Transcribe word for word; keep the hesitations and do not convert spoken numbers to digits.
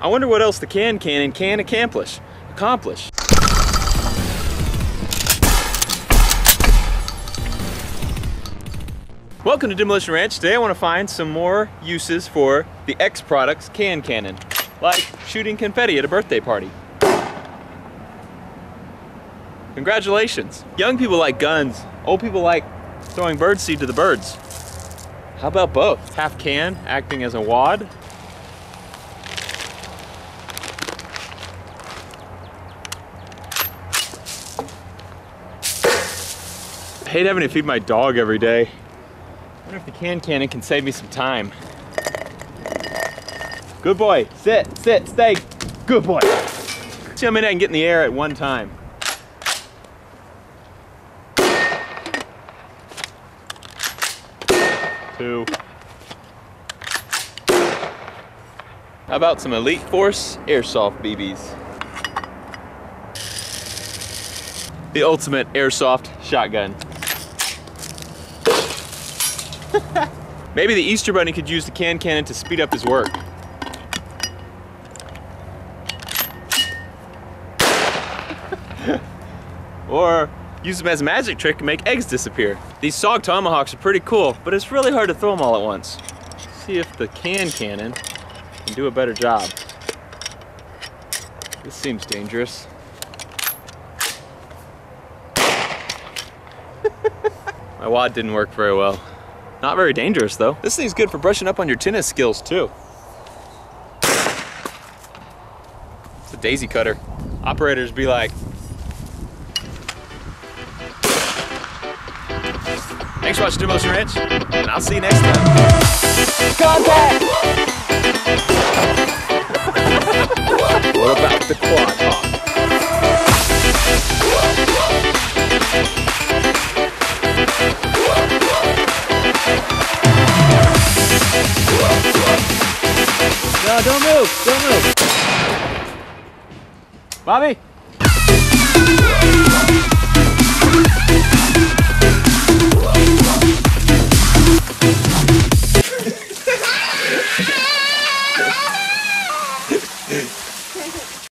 I wonder what else the Can Cannon can accomplish. accomplish. Welcome to Demolition Ranch. Today I want to find some more uses for the X Products Can Cannon, like shooting confetti at a birthday party. Congratulations! Young people like guns, old people like throwing birdseed to the birds. How about both? Half can acting as a wad. I hate having to feed my dog every day. I wonder if the Can Cannon can save me some time. Good boy, sit, sit, stay. Good boy. See how many I can get in the air at one time. Two. How about some Elite Force Airsoft B Bs? The ultimate airsoft shotgun. Maybe the Easter Bunny could use the Can Cannon to speed up his work. Or use them as a magic trick to make eggs disappear. These SOG tomahawks are pretty cool, but it's really hard to throw them all at once. Let's see if the Can Cannon can do a better job. This seems dangerous. My wad didn't work very well. Not very dangerous though. This thing's good for brushing up on your tennis skills too. It's a daisy cutter. Operators be like, thanks for watching Demolition Ranch, and I'll see you next time. Contact! What about the quad hawk? No, don't move, don't move. Bobby?